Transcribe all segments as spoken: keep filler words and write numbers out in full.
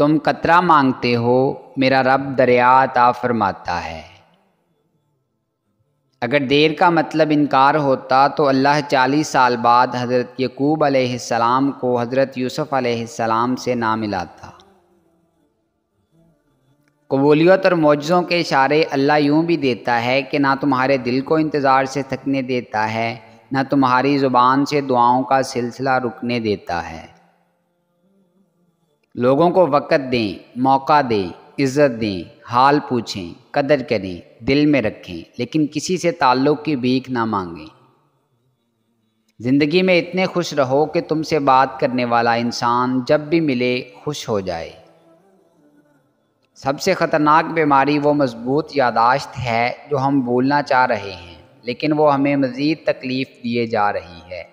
तुम कतरा मांगते हो, मेरा रब दरिया अता फरमाता है। अगर देर का मतलब इनकार होता तो अल्लाह चालीस साल बाद हज़रत यकूब अलैहिस्सलाम को हज़रत यूसुफ अलैहिस्सलाम से ना मिलाता। कबूलियत और मौजज़ों के इशारे अल्लाह यूँ भी देता है कि ना तुम्हारे दिल को इंतज़ार से थकने देता है, ना तुम्हारी ज़ुबान से दुआओं का सिलसिला रुकने देता है। लोगों को वक़्त दें, मौका दें, इज़्ज़त दें, हाल पूछें, कदर करें, दिल में रखें, लेकिन किसी से ताल्लुक़ की भीख ना मांगें। ज़िंदगी में इतने खुश रहो कि तुमसे बात करने वाला इंसान जब भी मिले खुश हो जाए। सबसे ख़तरनाक बीमारी वो मजबूत यादाश्त है जो हम भूलना चाह रहे हैं, लेकिन वो हमें मज़ीद तकलीफ़ दिए जा रही है।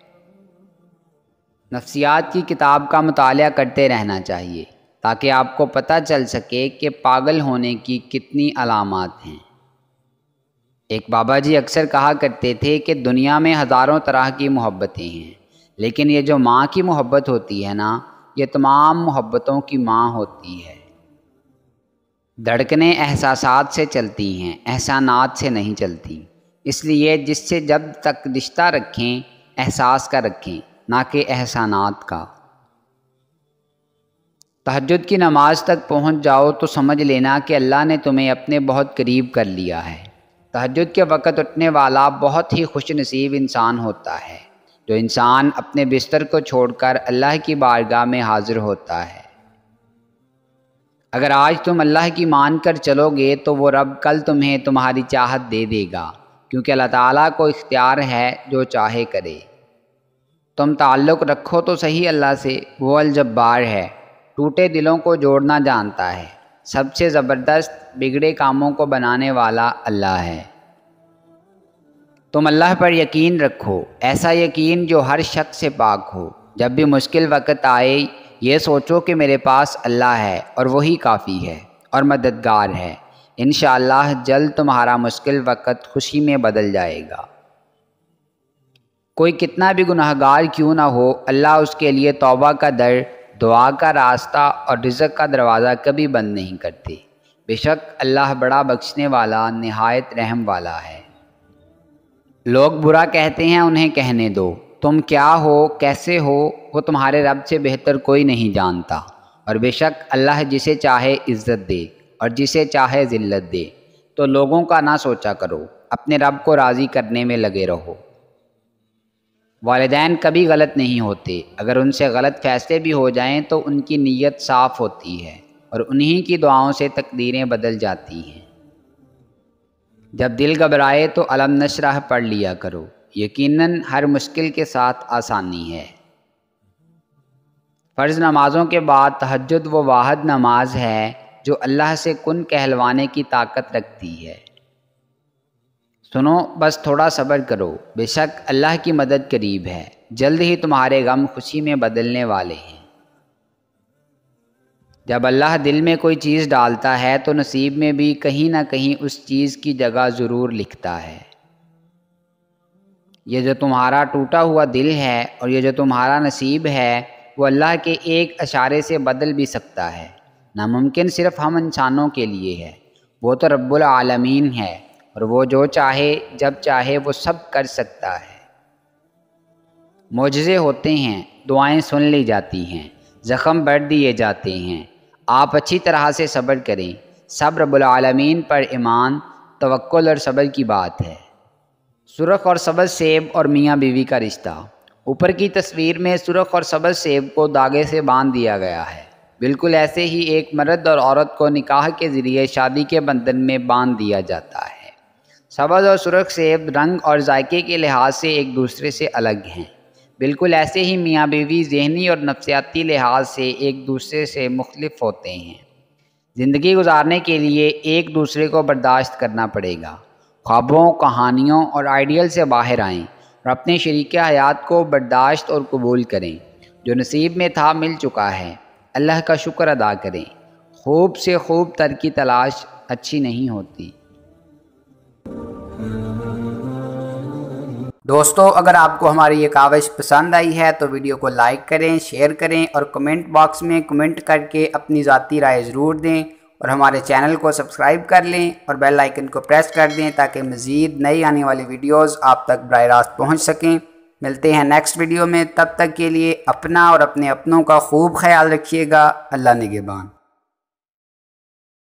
नफ्सियात की किताब का मुताला करते रहना चाहिए ताकि आपको पता चल सके कि पागल होने की कितनी अलामात हैं। एक बाबा जी अक्सर कहा करते थे कि दुनिया में हज़ारों तरह की मोहब्बतें हैं, लेकिन ये जो माँ की मोहब्बत होती है ना, ये तमाम मोहब्बतों की माँ होती है। धड़कने एहसासात से चलती हैं, एहसानात से नहीं चलती, इसलिए जिससे जब तक रिश्ता रखें एहसास का रखें, ना कि एहसानात का। तहज्जुद की नमाज तक पहुंच जाओ तो समझ लेना कि अल्लाह ने तुम्हें अपने बहुत करीब कर लिया है। तहज्जुद के वक़्त उठने वाला बहुत ही खुशनसीब इंसान होता है, जो इंसान अपने बिस्तर को छोड़कर अल्लाह की बारगाह में हाजिर होता है। अगर आज तुम अल्लाह की मान कर चलोगे तो वो रब कल तुम्हें तुम्हारी चाहत दे देगा, क्योंकि अल्लाह ताला को इख्तियार है जो चाहे करे। तुम ताल्लुक़ रखो तो सही अल्लाह से, वो अलजब्बार है, टूटे दिलों को जोड़ना जानता है, सबसे ज़बरदस्त बिगड़े कामों को बनाने वाला अल्लाह है। तुम अल्लाह पर यकीन रखो, ऐसा यकीन जो हर शक से पाक हो। जब भी मुश्किल वक़्त आए ये सोचो कि मेरे पास अल्लाह है और वही काफ़ी है और मददगार है। इंशाअल्लाह जल्द तुम्हारा मुश्किल वक़्त खुशी में बदल जाएगा। कोई कितना भी गुनहगार क्यों ना हो, अल्लाह उसके लिए तौबा का दर, दुआ का रास्ता और रिज़्क का दरवाज़ा कभी बंद नहीं करते। बेशक अल्लाह बड़ा बख्शने वाला, निहायत रहम वाला है। लोग बुरा कहते हैं, उन्हें कहने दो। तुम क्या हो, कैसे हो, वो तुम्हारे रब से बेहतर कोई नहीं जानता। और बेशक अल्लाह जिसे चाहे इज़्ज़त दे और जिसे चाहे ज़िल्लत दे। तो लोगों का ना सोचा करो, अपने रब को राज़ी करने में लगे रहो। वालिदैन कभी गलत नहीं होते, अगर उनसे गलत फ़ैसले भी हो जाएं तो उनकी नीयत साफ़ होती है और उन्हीं की दुआओं से तकदीरें बदल जाती हैं। जब दिल घबराए तो अलम नशराह पढ़ लिया करो, यकीनन हर मुश्किल के साथ आसानी है। फ़र्ज़ नमाज़ों के बाद तहज्जुद वो वाहद नमाज है जो अल्लाह से कुन कहलवाने की ताकत रखती है। सुनो, बस थोड़ा सब्र करो, बेशक अल्लाह की मदद करीब है, जल्द ही तुम्हारे गम खुशी में बदलने वाले हैं। जब अल्लाह दिल में कोई चीज़ डालता है तो नसीब में भी कहीं ना कहीं उस चीज़ की जगह ज़रूर लिखता है। ये जो तुम्हारा टूटा हुआ दिल है और ये जो तुम्हारा नसीब है, वो अल्लाह के एक इशारे से बदल भी सकता है। नामुमकिन सिर्फ़ हम इंसानों के लिए है, वो तो रब्बुल आलमीन है और वो जो चाहे जब चाहे वो सब कर सकता है। मोजज़े होते हैं, दुआएं सुन ली जाती हैं, ज़ख़म भर दिए जाते हैं। आप अच्छी तरह से सब्र करें, सब रब्बुल आलमीन पर ईमान, तवक्कुल और सब्र की बात है। सुरख और सब्ज़ सेब और मियाँ बीवी का रिश्ता। ऊपर की तस्वीर में सुरख और सब्ज़ सेब को धागे से बांध दिया गया है, बिल्कुल ऐसे ही एक मर्द और औरत को निकाह के ज़रिए शादी के बंधन में बांध दिया जाता है। सब्ज़ और सुरख सेब रंग और जायके के लिहाज से एक दूसरे से अलग हैं, बिल्कुल ऐसे ही मियाँ बीवी ज़हनी और नफ्सियाती लिहाज से एक दूसरे से मुख्तलिफ होते हैं। ज़िंदगी गुजारने के लिए एक दूसरे को बर्दाश्त करना पड़ेगा। ख्वाबों, कहानियों और आइडियल से बाहर आएँ और अपने शरीके हयात को बर्दाश्त और कबूल करें। जो नसीब में था मिल चुका है, अल्लाह का शुक्र अदा करें। खूब से खूब तर की तलाश अच्छी नहीं होती। दोस्तों अगर आपको हमारी ये काविश पसंद आई है तो वीडियो को लाइक करें, शेयर करें और कमेंट बॉक्स में कमेंट करके अपनी ज़ाती राय ज़रूर दें और हमारे चैनल को सब्सक्राइब कर लें और बेल आइकन को प्रेस कर दें ताकि मज़ीद नई आने वाली वीडियोस आप तक बराह रास्त पहुँच सकें। मिलते हैं नेक्स्ट वीडियो में, तब तक के लिए अपना और अपने अपनों का खूब ख्याल रखिएगा। अल्लाह निगहबान।